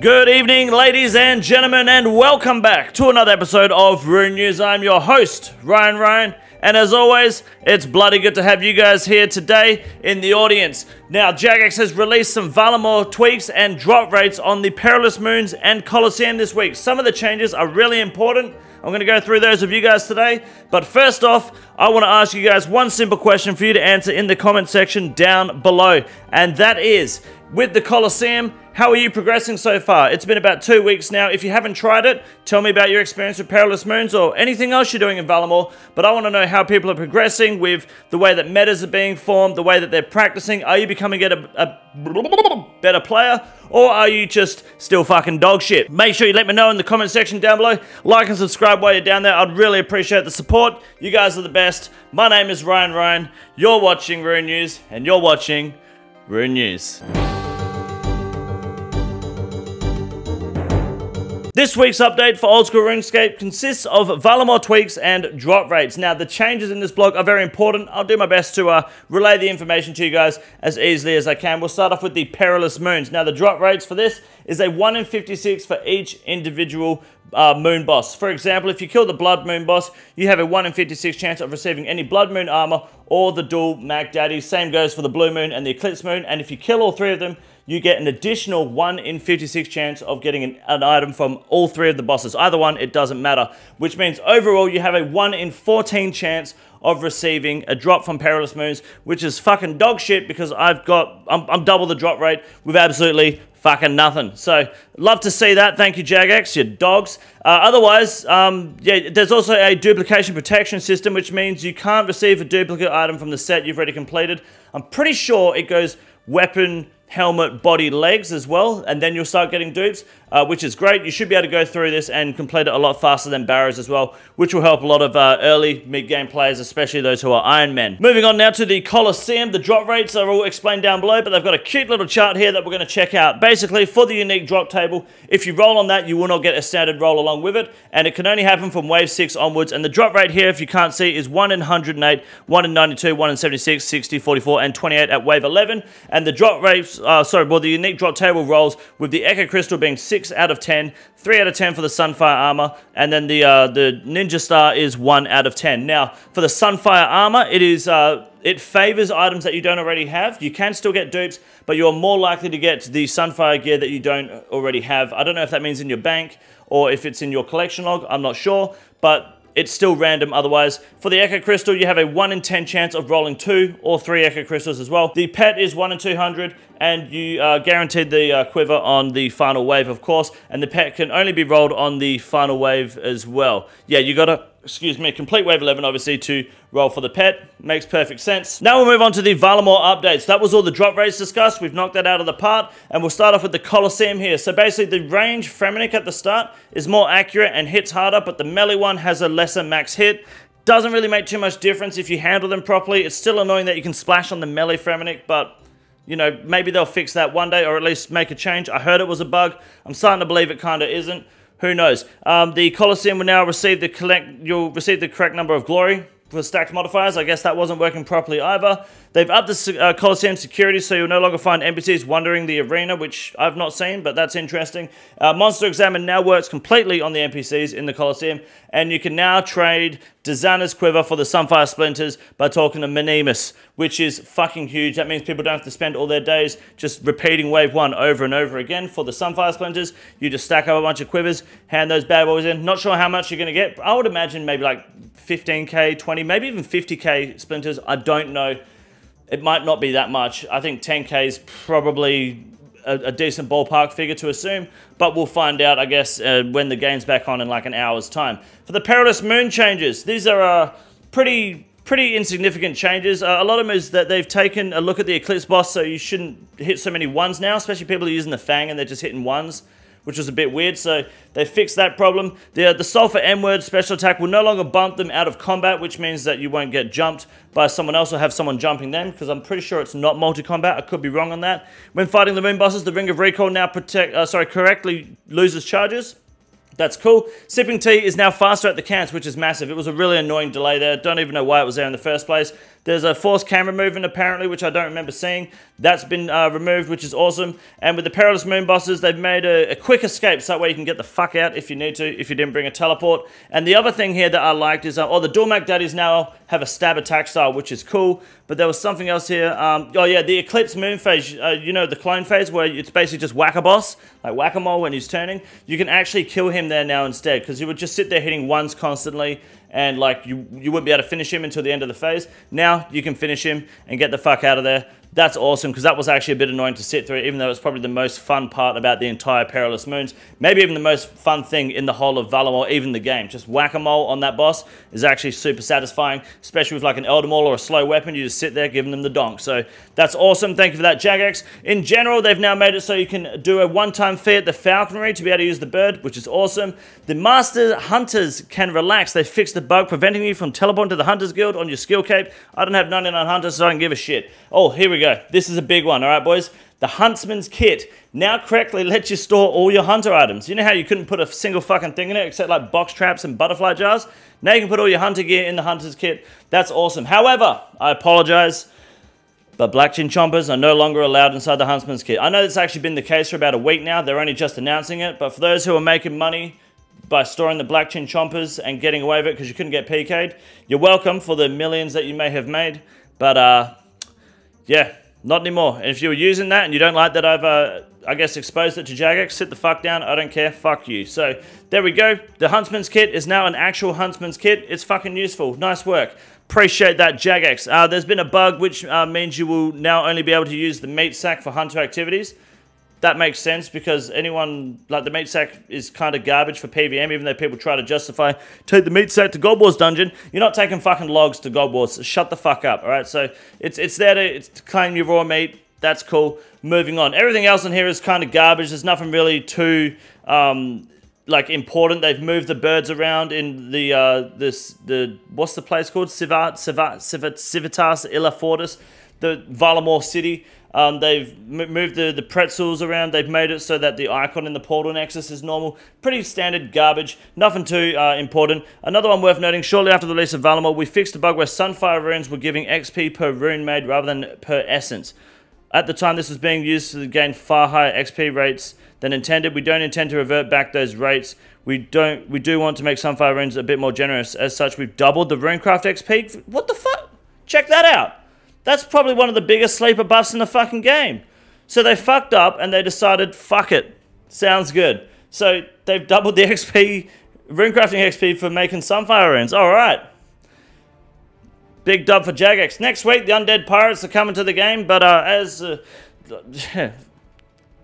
Good evening, ladies and gentlemen, and welcome back to another episode of Rune News. I'm your host, Ryan, and as always, it's bloody good to have you guys here today in the audience. Now, Jagex has released some Varlamore tweaks and drop rates on the Perilous Moons and Colosseum this week. Some of the changes are really important. I'm going to go through those with you guys today, but first off, I want to ask you guys one simple question for you to answer in the comment section down below, and that is, with the Colosseum, how are you progressing so far? It's been about 2 weeks now. If you haven't tried it, tell me about your experience with Perilous Moons or anything else you're doing in Varlamore, but I want to know how people are progressing with the way that metas are being formed, the way that they're practicing. Are you becoming a better player, or are you just still fucking dog shit? Make sure you let me know in the comment section down below. Like and subscribe while you're down there. I'd really appreciate the support. You guys are the best. My name is Ryan. You're watching Rune News, and you're watching Rune News. This week's update for Old School RuneScape consists of Varlamore tweaks and drop rates. Now, the changes in this blog are very important. I'll do my best to relay the information to you guys as easily as I can. We'll start off with the Perilous Moons. Now, the drop rates for this is a 1 in 56 for each individual moon boss. For example, if you kill the Blood Moon boss, you have a 1 in 56 chance of receiving any Blood Moon armor or the dual Mag Daddies. Same goes for the Blue Moon and the Eclipse Moon, and if you kill all three of them, you get an additional 1 in 56 chance of getting an item from all three of the bosses. Either one, it doesn't matter. Which means overall, you have a 1 in 14 chance of receiving a drop from Perilous Moons, which is fucking dog shit because I'm double the drop rate with absolutely fucking nothing. So, love to see that. Thank you, Jagex, you dogs. Otherwise, yeah, there's also a duplication protection system, which means you can't receive a duplicate item from the set you've already completed. I'm pretty sure it goes weapon, helmet, body, legs as well, and then you'll start getting dupes, which is great. You should be able to go through this and complete it a lot faster than Barrows as well, which will help a lot of early mid-game players, especially those who are Iron Men. Moving on now to the Colosseum. The drop rates are all explained down below, but they've got a cute little chart here that we're going to check out. Basically, for the unique drop table, if you roll on that, you will not get a standard roll along with it, and it can only happen from wave 6 onwards, and the drop rate here, if you can't see, is 1 in 108, 1 in 92, 1 in 76, 60, 44, and 28 at wave 11, and the drop rates, the unique drop table rolls with the Echo Crystal being 6 out of 10, 3 out of 10 for the Sunfire Armor, and then the Ninja Star is 1 out of 10. Now, for the Sunfire Armor, it is it favors items that you don't already have. You can still get dupes, but you're more likely to get the Sunfire gear that you don't already have. I don't know if that means in your bank or if it's in your collection log. I'm not sure, but it's still random otherwise. For the Echo Crystal, you have a 1 in 10 chance of rolling 2 or 3 Echo Crystals as well. The pet is 1 in 200, and you are guaranteed the quiver on the final wave, of course, and the pet can only be rolled on the final wave as well. Yeah, you gotta, complete wave 11, obviously, to roll for the pet. Makes perfect sense. Now we'll move on to the Varlamore updates. That was all the drop rates discussed. We've knocked that out of the park, and we'll start off with the Colosseum here. So basically, the range Fremenic at the start is more accurate and hits harder, but the melee one has a lesser max hit. Doesn't really make too much difference if you handle them properly. It's still annoying that you can splash on the melee Fremenic, but you know, maybe they'll fix that one day, or at least make a change. I heard it was a bug. I'm starting to believe it kind of isn't. Who knows? The Colosseum will now receive the correct number of glory for stacked modifiers. I guess that wasn't working properly either. They've upped the Colosseum security, so you'll no longer find NPCs wandering the arena, which I've not seen, but that's interesting. Monster Examine now works completely on the NPCs in the Colosseum, and you can now trade Dizana's Quiver for the Sunfire Splinters by talking to Minimus, which is fucking huge. That means people don't have to spend all their days just repeating wave 1 over and over again. For the Sunfire Splinters, you just stack up a bunch of quivers, hand those bad boys in. Not sure how much you're going to get, but I would imagine maybe like 15k, 20, maybe even 50k splinters. I don't know. It might not be that much. I think 10k is probably a decent ballpark figure to assume, but we'll find out, I guess, when the game's back on in like an hour's time. For the Perilous Moon changes, these are pretty insignificant changes. A lot of them is that they've taken a look at the Eclipse boss, so you shouldn't hit so many ones now, especially people who are using the Fang and they're just hitting ones, which was a bit weird, so they fixed that problem. The Sulphur M-word special attack will no longer bump them out of combat, which means that you won't get jumped by someone else or have someone jumping them, because I'm pretty sure it's not multi-combat. I could be wrong on that. When fighting the moon bosses, the Ring of Recall now correctly loses charges. That's cool. Sipping tea is now faster at the cans, which is massive. It was a really annoying delay there. Don't even know why it was there in the first place. There's a forced camera movement apparently, which I don't remember seeing. That's been removed, which is awesome. And with the Perilous Moon bosses, they've made a quick escape, so that way you can get the fuck out if you need to, if you didn't bring a teleport. And the other thing here that I liked is, the Doormac Daddies now have a stab attack style, which is cool. But there was something else here. Oh yeah, the Eclipse Moon phase, you know, the clone phase, where it's basically just whack a boss, like whack-a-mole when he's turning. You can actually kill him there now instead, because you would just sit there hitting ones constantly, and like you wouldn't be able to finish him until the end of the phase. Now you can finish him and get the fuck out of there. That's awesome, because that was actually a bit annoying to sit through, even though it's probably the most fun part about the entire Perilous Moons. Maybe even the most fun thing in the whole of Varlamore, even the game. Just whack-a-mole on that boss is actually super satisfying, especially with like an Elder Maul or a slow weapon. You just sit there giving them the donk. So that's awesome. Thank you for that, Jagex. In general, they've now made it so you can do a one-time fee at the Falconry to be able to use the bird, which is awesome. The Master Hunters can relax. They fixed the bug preventing you from teleporting to the Hunters Guild on your skill cape. I don't have 99 Hunters, so I don't give a shit. Oh, here we go. This is a big one, all right, boys? The Huntsman's Kit now correctly lets you store all your hunter items. You know how you couldn't put a single fucking thing in it except like box traps and butterfly jars? Now you can put all your hunter gear in the Hunter's Kit. That's awesome. However, I apologize, but Black Chin Chompers are no longer allowed inside the Huntsman's Kit. I know that's actually been the case for about a week now. They're only just announcing it, but for those who are making money by storing the Black Chin Chompers and getting away with it because you couldn't get PK'd, you're welcome for the millions that you may have made, but yeah, not anymore. And if you were using that and you don't like that I've, I guess, exposed it to Jagex, sit the fuck down. I don't care. Fuck you. So there we go. The Huntsman's Kit is now an actual Huntsman's Kit. It's fucking useful. Nice work. Appreciate that, Jagex. There's been a bug which means you will now only be able to use the meat sack for hunter activities. That makes sense, because anyone, like, the meat sack is kind of garbage for pvm, even though people try to justify, take the meat sack to God Wars dungeon. You're not taking fucking logs to God Wars. Shut the fuck up, all right? So it's there to claim your raw meat. That's cool. Moving on. Everything else in here is kind of garbage. There's nothing really too like important. They've moved the birds around in the what's the place called? Civitas Illa Fortis, the Varlamore city. They've moved the pretzels around. They've made it so that the icon in the portal nexus is normal. Pretty standard garbage. Nothing too important. Another one worth noting, shortly after the release of Varlamore, we fixed a bug where Sunfire Runes were giving XP per rune made rather than per essence. At the time, this was being used to gain far higher XP rates than intended. We don't intend to revert back those rates. We do want to make Sunfire Runes a bit more generous. As such, we've doubled the Runecraft XP. What the fuck? Check that out. That's probably one of the biggest sleeper buffs in the fucking game. So they fucked up and they decided, fuck it. Sounds good. So they've doubled the XP, Runecrafting XP, for making Sunfire Runes. All right. Big dub for Jagex. Next week, the Undead Pirates are coming to the game, but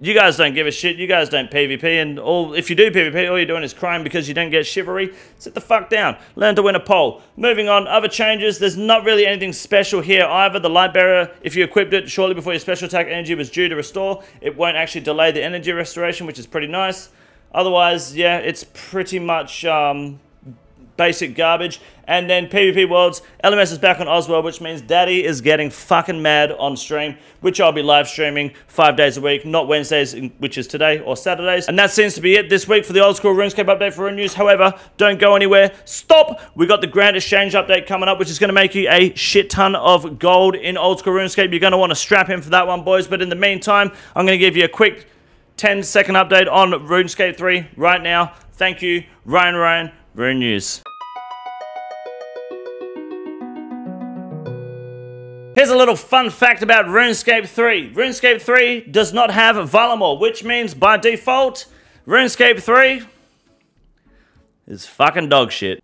you guys don't give a shit. You guys don't PvP, and if you do PvP, all you're doing is crying because you don't get chivalry. Sit the fuck down. Learn to win a poll. Moving on, other changes. There's not really anything special here either. The Lightbearer, if you equipped it shortly before your special attack energy was due to restore, it won't actually delay the energy restoration, which is pretty nice. Otherwise, yeah, it's pretty much basic garbage. And then PvP Worlds, LMS is back on Oswald, which means Daddy is getting fucking mad on stream, which I'll be live streaming 5 days a week, not Wednesdays, which is today, or Saturdays. And that seems to be it this week for the Old School RuneScape update for Rune News. However, don't go anywhere. Stop! We got the Grand Exchange update coming up, which is going to make you a shit ton of gold in Old School RuneScape. You're going to want to strap in for that one, boys. But in the meantime, I'm going to give you a quick 10-second update on RuneScape 3 right now. Thank you, Ryan, Rune News. Here's a little fun fact about RuneScape 3. RuneScape 3 does not have Varlamore, which means by default, RuneScape 3 is fucking dog shit.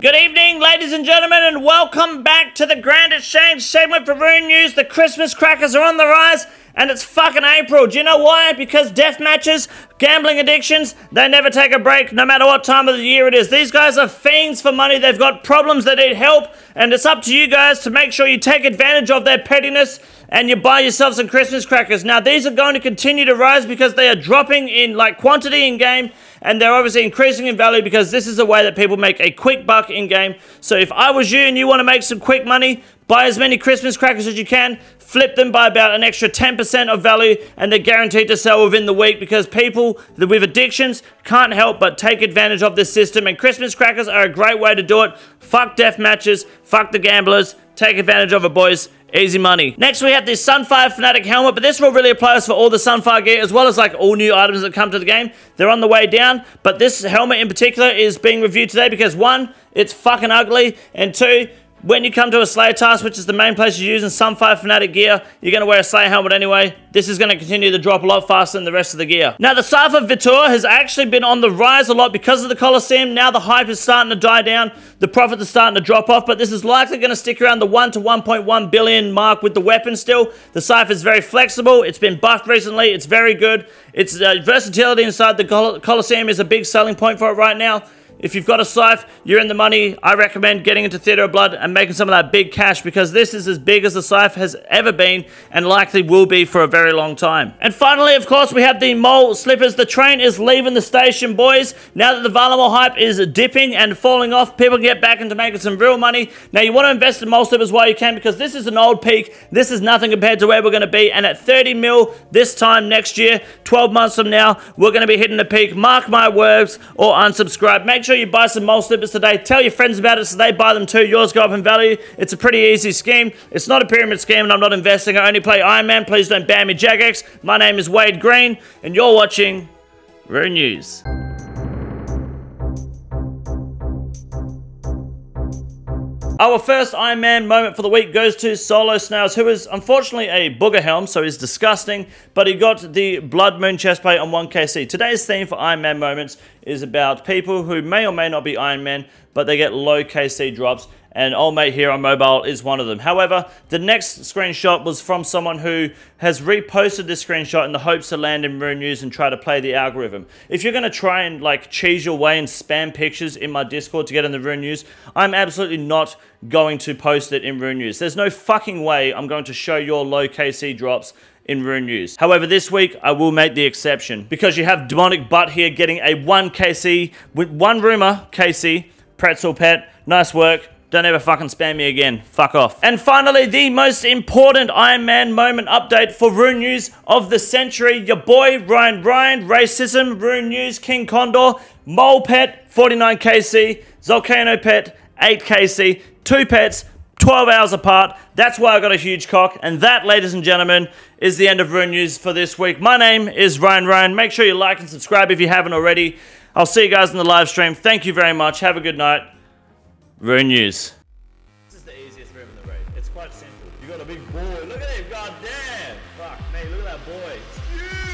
Good evening, ladies and gentlemen, and welcome back to the Grand Exchange segment for Rune News. The Christmas crackers are on the rise, and it's fucking April. Do you know why? Because death matches, gambling addictions, they never take a break, no matter what time of the year it is. These guys are fiends for money. They've got problems that need help, and it's up to you guys to make sure you take advantage of their pettiness and you buy yourself some Christmas crackers. Now, these are going to continue to rise because they are dropping in, like, quantity in-game, and they're obviously increasing in value because this is the way that people make a quick buck in-game. So if I was you and you want to make some quick money, buy as many Christmas crackers as you can, flip them by about an extra 10% of value, and they're guaranteed to sell within the week because people with addictions can't help but take advantage of this system, and Christmas crackers are a great way to do it. Fuck death matches, fuck the gamblers, take advantage of it, boys. Easy money. Next, we have this Sunfire Fanatic helmet, but this rule really applies for all the Sunfire gear as well as like all new items that come to the game. They're on the way down, but this helmet in particular is being reviewed today because 1, it's fucking ugly, and 2, when you come to a Slayer task, which is the main place you're using Sunfire Fanatic gear, you're going to wear a Slayer helmet anyway. This is going to continue to drop a lot faster than the rest of the gear. Now, the Scythe of Vitur has actually been on the rise a lot because of the Colosseum. Now the hype is starting to die down. The profits are starting to drop off, but this is likely going to stick around the 1 to 1.1 billion mark with the weapon still. The Scythe is very flexible. It's been buffed recently. It's very good. Its versatility inside the Colosseum is a big selling point for it right now. If you've got a Scythe, you're in the money. I recommend getting into Theatre of Blood and making some of that big cash because this is as big as the Scythe has ever been and likely will be for a very long time. And finally, of course, we have the Mole Slippers. The train is leaving the station, boys. Now that the Varlamore hype is dipping and falling off, people can get back into making some real money. Now, you want to invest in Mole Slippers while you can because this is an old peak. This is nothing compared to where we're going to be. And at 30 mil this time next year, 12 months from now, we're going to be hitting the peak. Mark my words or unsubscribe. Make sure you buy some Mole Slippers today. Tell your friends about it so they buy them too. Yours go up in value. It's a pretty easy scheme. It's not a pyramid scheme and I'm not investing. I only play Iron Man. Please don't ban me, Jagex. My name is Wade Green and you're watching Rune News. Our first Iron Man moment for the week goes to Solo Snails, who is unfortunately a booger helm, so he's disgusting, but he got the Blood Moon chestplate on 1kc. Today's theme for Iron Man moments is about people who may or may not be Iron Man, but they get low KC drops, and old mate here on mobile is one of them. However, the next screenshot was from someone who has reposted this screenshot in the hopes to land in Rune News and try to play the algorithm. If you're going to try and like cheese your way and spam pictures in my Discord to get in the Rune News, I'm absolutely not going to post it in Rune News. There's no fucking way I'm going to show your low KC drops in Rune News. However, this week, I will make the exception because you have Demonic Butt here getting a 1kc with one rumor, KC, pretzel pet, nice work. Don't ever fucking spam me again. Fuck off. And finally, the most important Iron Man moment update for Rune News of the century. Your boy, Ryan, Racism, Rune News, King Condor, Mole Pet, 49kc, Volcano Pet, 8kc, 2 pets, 12 hours apart. That's why I got a huge cock. And that, ladies and gentlemen, is the end of Rune News for this week. My name is Ryan. Make sure you like and subscribe if you haven't already. I'll see you guys in the live stream. Thank you very much. Have a good night. Rune News. This is the easiest room in the raid. It's quite simple. You got a big boy. Look at him. God damn. Fuck me. Look at that boy. Yeah.